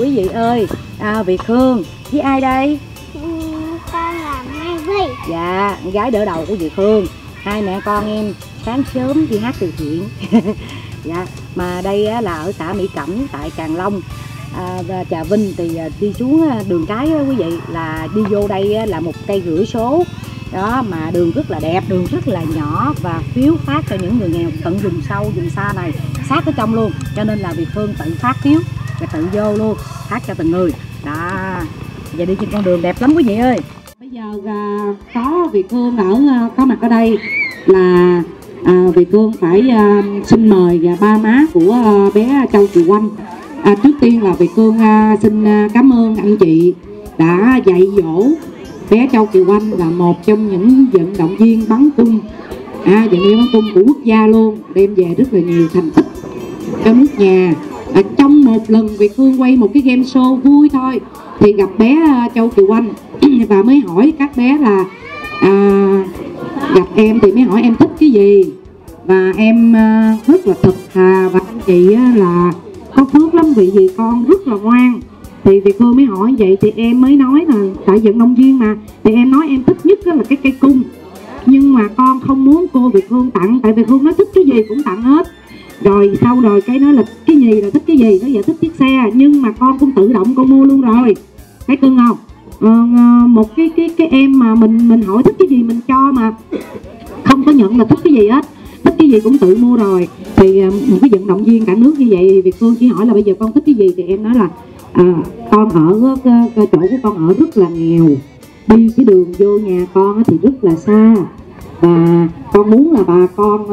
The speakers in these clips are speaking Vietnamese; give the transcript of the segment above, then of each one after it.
quý vị ơi. Việt Hương với ai đây? Con là Mai Vy. Dạ, con gái đỡ đầu của Việt Hương. Hai mẹ con em sáng sớm đi hát từ thiện. Dạ, mà đây là ở xã Mỹ Cẩm tại Càng Long, Trà Vinh. Thì đi xuống đường cái quý vị là đi vô đây là 1,5 cây số. Đó, mà đường rất là đẹp, đường rất là nhỏ và phiếu phát cho những người nghèo tận vùng sâu, vùng xa này, sát ở trong luôn. Cho nên là Việt Hương tự phát phiếu và tự vô luôn, phát cho từng người. Đó, giờ đi trên con đường đẹp lắm quý vị ơi. Bây giờ có Việt Hương có mặt ở đây là Việt Hương phải xin mời ba má của bé Châu Kiều Oanh. Trước tiên là Việt Hương xin cảm ơn anh chị đã dạy dỗ bé Châu Kiều Oanh, là một trong những vận động viên bắn cung, vận động viên bắn cung của quốc gia luôn, đem về rất là nhiều thành tích cho nước nhà. Trong một lần Việt Hương quay một cái game show vui thôi thì gặp bé Châu Kiều Oanh và mới hỏi các bé là gặp em thì mới hỏi em thích cái gì, và em rất là thật thà, và anh chị là có phước lắm vì con rất là ngoan. Thì Việt Hương mới hỏi vậy thì em mới nói là tại vận động viên mà, thì em nói em thích nhất là cái cây cung, nhưng mà con không muốn cô Việt Hương tặng, tại Việt Hương nói thích cái gì cũng tặng hết. Rồi sau rồi cái nói là cái gì là thích cái gì, nó giờ thích chiếc xe, nhưng mà con cũng tự động con mua luôn rồi, thấy cưng không? Một cái em mà mình hỏi thích cái gì mình cho, mà không có nhận là thích cái gì hết, thích cái gì cũng tự mua rồi. Thì một cái vận động viên cả nước như vậy, Việt Hương chỉ hỏi là bây giờ con thích cái gì, thì em nói là con ở cái chỗ của con ở rất là nghèo, đi cái đường vô nhà con thì rất là xa, và con muốn là bà con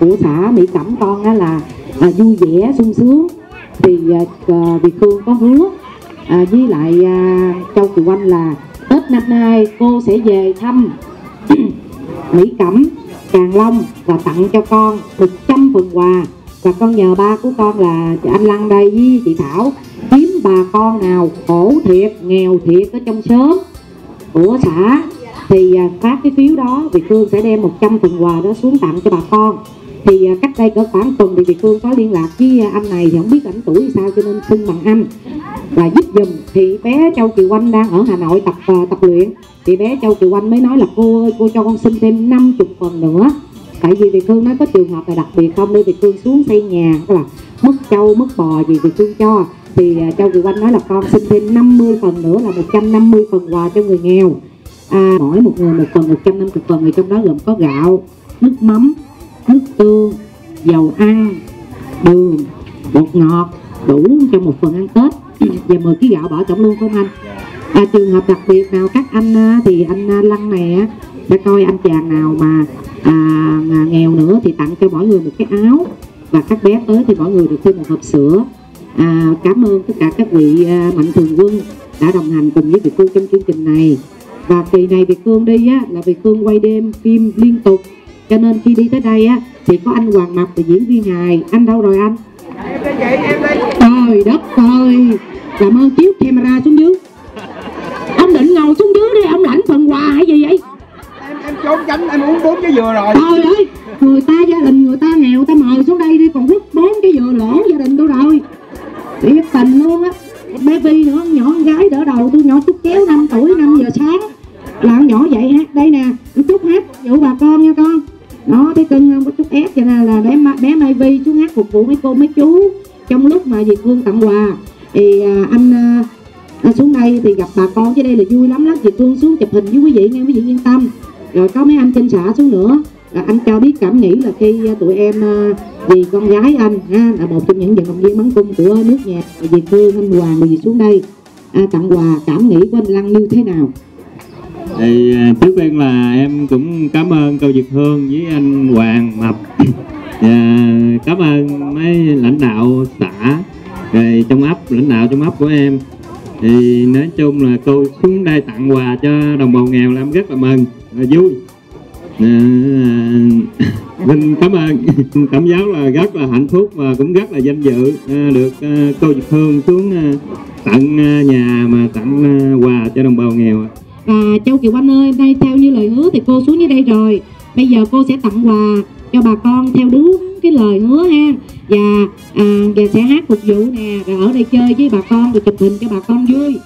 của xã Mỹ Cẩm con là vui vẻ sung sướng. Thì Việt Hương có hứa với lại Châu Kiều Oanh là Tết năm nay cô sẽ về thăm Mỹ Cẩm, Càng Long và tặng cho con 100 phần quà. Và con nhờ ba của con là anh Lăng đây với chị Thảo kiếm bà con nào khổ thiệt, nghèo thiệt ở trong xóm của xã thì phát cái phiếu đó, Việt Hương sẽ đem 100 phần quà đó xuống tặng cho bà con. Thì cách đây cỡ khoảng tuần thì Việt Hương có liên lạc với anh này, thì không biết ảnh tuổi sao cho nên xưng bằng anh và giúp giùm. Thì bé Châu Kiều Oanh đang ở Hà Nội tập luyện, thì bé Châu Kiều Oanh mới nói là cô ơi, cô cho con xin thêm 50 phần nữa. Tại vì Việt Hương nói có trường hợp là đặc biệt không đi, Việt Hương xuống xây nhà tức là mất trâu mất bò gì Việt Hương cho, thì Châu Kiều Oanh nói là con xin thêm 50 phần nữa là 150 phần quà cho người nghèo. Mỗi một người một phần 150 phần, người trong đó gồm có gạo, nước mắm, nước tương, dầu ăn, đường, bột ngọt, đủ cho một phần ăn Tết. Và 10 kg gạo bỏ trỏng luôn không anh? Trường hợp đặc biệt nào các anh thì anh Lăng này để coi anh chàng nào mà nghèo nữa thì tặng cho mỗi người một cái áo, và các bé tới thì mỗi người được thêm một hộp sữa. Cảm ơn tất cả các vị mạnh thường quân đã đồng hành cùng với Việt Hương trong chương trình này. Và kỳ này Việt Hương đi là Việt Hương quay đêm phim liên tục, cho nên khi đi tới đây thì có anh Hoàng Mập là diễn viên hài. Anh đâu rồi anh? Trời đất ơi, làm ơn chiếu camera xuống dưới. Ông định ngồi xuống dưới đi, ông lãnh phần quà hay gì vậy? Em trốn tránh, em uống 4 trái dừa rồi. Trời ơi, người ta gia đình người ta nghèo, ta mời xuống đây đi, còn quất 4 trái dừa lỗ gia đình tôi rồi. Thiệt tình luôn á. Bé Vy nữa, nhỏ con gái đỡ đầu tôi nhỏ chút kéo 5 tuổi, 5 giờ sáng là con nhỏ dậy hát đây nè, chút hát dụ bà con nha con. Nó thấy cưng không, có chút ép cho nên là bé Mai Vy xuống hát phục vụ mấy cô mấy chú. Trong lúc mà Việt Hương tặng quà thì anh xuống đây thì gặp bà con chứ đây là vui lắm lắm. Việt Hương xuống chụp hình với quý vị nghe, quý vị yên tâm. Rồi có mấy anh trên xã xuống nữa, anh cho biết cảm nghĩ là khi tụi em vì con gái anh là một trong những vận động viên bắn cung của nước nhà Việt Hương, anh Hoàng người xuống đây tặng quà, cảm nghĩ của anh Lăng như thế nào? Thì trước tiên là em cũng cảm ơn cô Việt Hương với anh Hoàng Mập, cảm ơn mấy lãnh đạo xã rồi trong ấp, lãnh đạo trong ấp của em. Thì nói chung là cô xuống đây tặng quà cho đồng bào nghèo là em rất là mừng, là vui. Mình cảm ơn cảm giác là rất là hạnh phúc và cũng rất là vinh dự được cô Việt Hương xuống tặng nhà mà tặng quà cho đồng bào nghèo. Châu Kiều Oanh ơi, đây theo như lời hứa thì cô xuống dưới đây rồi, bây giờ cô sẽ tặng quà cho bà con theo đúng cái lời hứa ha. Và sẽ hát phục vụ nè, rồi ở đây chơi với bà con, rồi chụp hình cho bà con vui.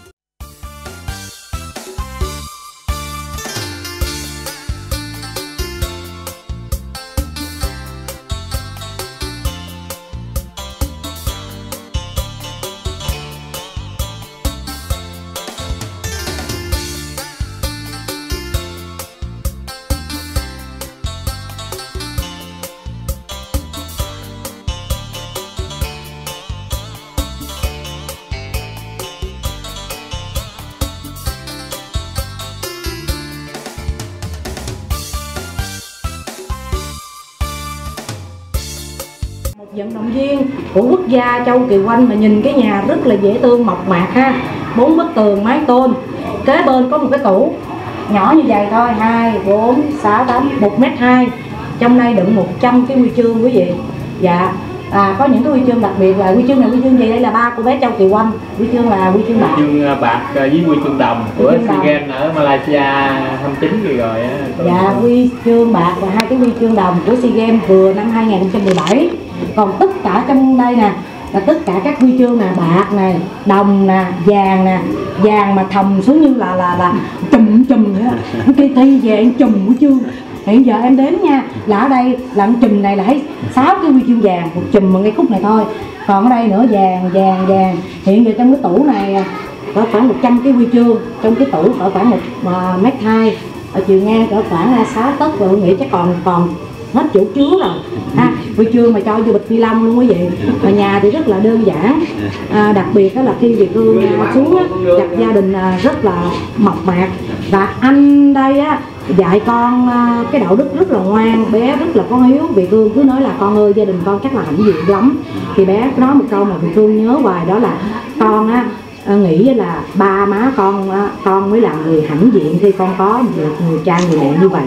Vận động viên của quốc gia Châu Kiều Oanh mà nhìn cái nhà rất là dễ thương mộc mạc ha, 4 bức tường mái tôn, kế bên có một cái tủ nhỏ như vậy thôi, 2, 4, 6, 8, 1m2, trong đây đựng 100 cái huy chương quý vị. Dạ, có những cái huy chương đặc biệt là huy chương này, huy chương gì đây là ba của bé Châu Kiều Oanh, huy chương là huy chương bạc, với huy chương đồng của SEA Games ở Malaysia 29 kỳ rồi. Dạ, huy chương bạc và 2 cái huy chương đồng của SEA Games vừa năm 2017. Còn tất cả trong đây nè là tất cả các huy chương nè, bạc nè, đồng nè, vàng mà thầm xuống như là chùm nữa. Cái thi về em chùm của chương. Hiện giờ em đếm nha, là ở đây là chùm này là thấy 6 cái huy chương vàng, một chùm bằng cái khúc này thôi. Còn ở đây nữa vàng. Hiện giờ trong cái tủ này có khoảng 100 cái huy chương, trong cái tủ ở khoảng 1m2, ở chiều ngang cỡ khoảng 6 tấc và nghĩ chắc còn hết chỗ chứa rồi ha. Huy chương mà cho vô bịch ni lông luôn quý vị. Mà nhà thì rất là đơn giản, đặc biệt đó là khi Việt Hương xuống gặp gia đình rất là mộc mạc. Và anh đây á dạy con cái đạo đức rất là ngoan, bé rất là có hiếu. Việt Hương cứ nói là con ơi gia đình con chắc là hạnh diện lắm, thì bé nói một câu mà Việt Hương nhớ hoài, đó là con á nghĩ là ba má con mới là người hãnh diện khi con có một người cha người mẹ như vậy.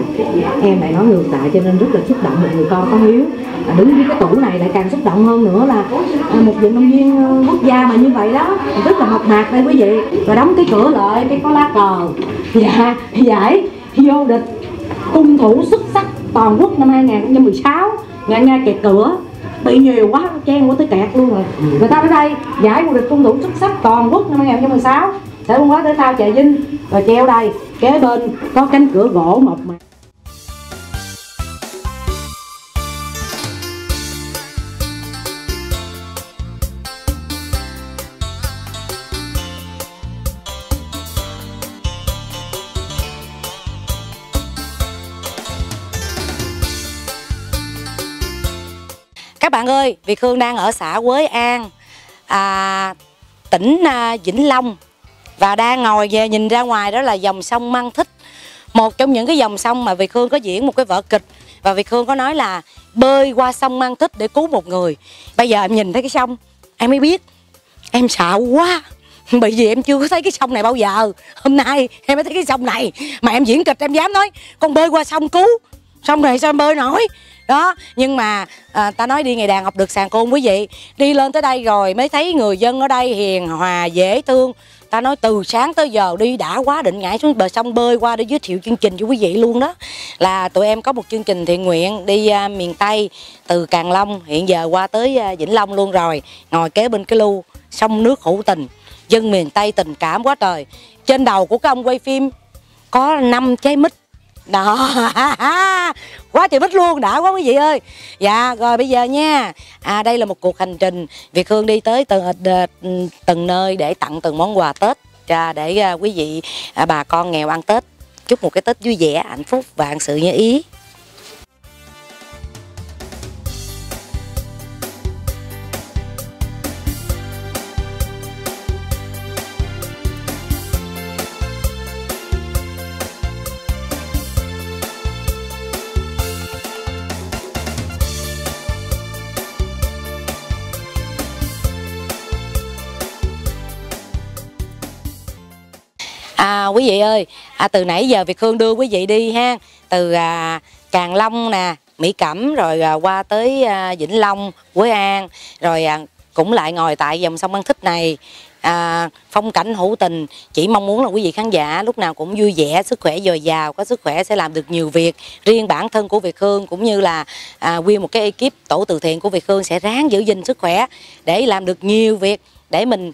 Em lại nói ngược lại cho nên rất là xúc động, một người con có hiếu. Đứng với cái tủ này lại càng xúc động hơn nữa, là một vận động viên quốc gia mà như vậy đó, rất là mộc mạc đây quý vị. Rồi đóng cái cửa lại, cái có lá cờ. Dạ, giải vô địch cung thủ xuất sắc toàn quốc năm 2016, Nga kẹt cửa bị nhiều quá, chen của tới kẹt luôn rồi. Người ta ở đây giải vô địch cung thủ xuất sắc toàn quốc năm 2016 sẽ không quá thể thao Trà Vinh, rồi treo đây, kế bên có cánh cửa gỗ mộc mạc. Các bạn ơi, Việt Hương đang ở xã Quế An, tỉnh Vĩnh Long, và đang ngồi về nhìn ra ngoài đó là dòng sông Mang Thít, một trong những cái dòng sông mà Việt Hương có diễn một cái vở kịch, và Việt Hương có nói là bơi qua sông Mang Thít để cứu một người. Bây giờ em nhìn thấy cái sông em mới biết em sợ quá, bởi vì em chưa có thấy cái sông này bao giờ. Hôm nay em mới thấy cái sông này mà em diễn kịch, em dám nói con bơi qua sông cứu, sông này sao em bơi nổi đó. Nhưng mà ta nói đi ngày đàn học được sàn côn quý vị. Đi lên tới đây rồi mới thấy người dân ở đây hiền hòa dễ thương. Ta nói từ sáng tới giờ đi đã quá, định ngãi xuống bờ sông bơi qua để giới thiệu chương trình cho quý vị luôn đó. Là tụi em có một chương trình thiện nguyện đi miền Tây từ Càng Long hiện giờ qua tới Vĩnh Long luôn rồi. Ngồi kế bên cái lu sông nước hữu tình, dân miền Tây tình cảm quá trời. Trên đầu của các ông quay phim có 5 trái mít đó, quá trời bích luôn, đã quá quý vị ơi. Dạ rồi bây giờ nha, đây là một cuộc hành trình Việt Hương đi tới từng nơi để tặng từng món quà Tết để quý vị bà con nghèo ăn Tết. Chúc một cái Tết vui vẻ, hạnh phúc và vạn sự như ý. Quý vị ơi, từ nãy giờ Việt Hương đưa quý vị đi ha, từ Càng Long nè, Mỹ Cẩm, rồi qua tới Vĩnh Long, Quế An, rồi cũng lại ngồi tại dòng sông Mang Thít này, phong cảnh hữu tình. Chỉ mong muốn là quý vị khán giả lúc nào cũng vui vẻ, sức khỏe dồi dào, có sức khỏe sẽ làm được nhiều việc. Riêng bản thân của Việt Hương cũng như là nguyên một cái ekip tổ từ thiện của Việt Hương sẽ ráng giữ gìn sức khỏe để làm được nhiều việc, để mình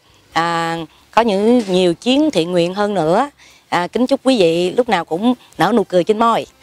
có những nhiều chuyến thiện nguyện hơn nữa. Kính chúc quý vị lúc nào cũng nở nụ cười trên môi.